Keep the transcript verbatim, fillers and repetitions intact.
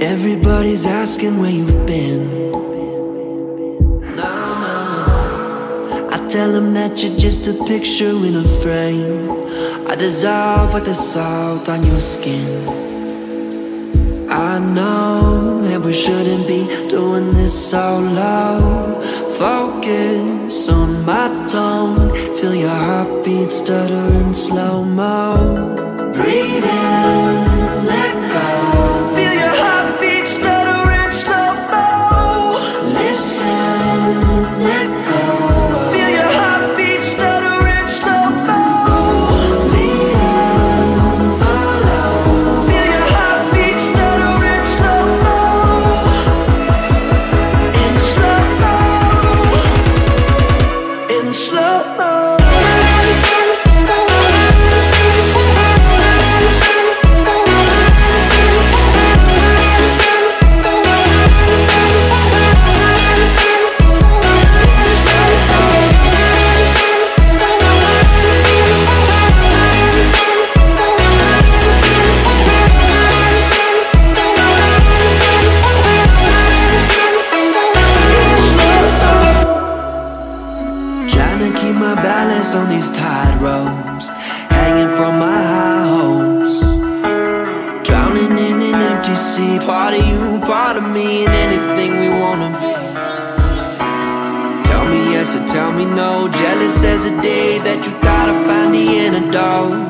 Everybody's asking where you've been. Nah, nah. I tell them that you're just a picture in a frame. I dissolve with the salt on your skin. I know that we shouldn't be doing this solo. Focus on my tone. Feel your heartbeat stutter in slow-mo. Breathe in, let go. Feel your heartbeat stutter in slow-mo. Listen, let go. On these tide ropes, hanging from my high hopes, drowning in an empty sea. Part of you, part of me, and anything we wanna be. Tell me yes or tell me no. Jealous as a day that you thought I found the antidote.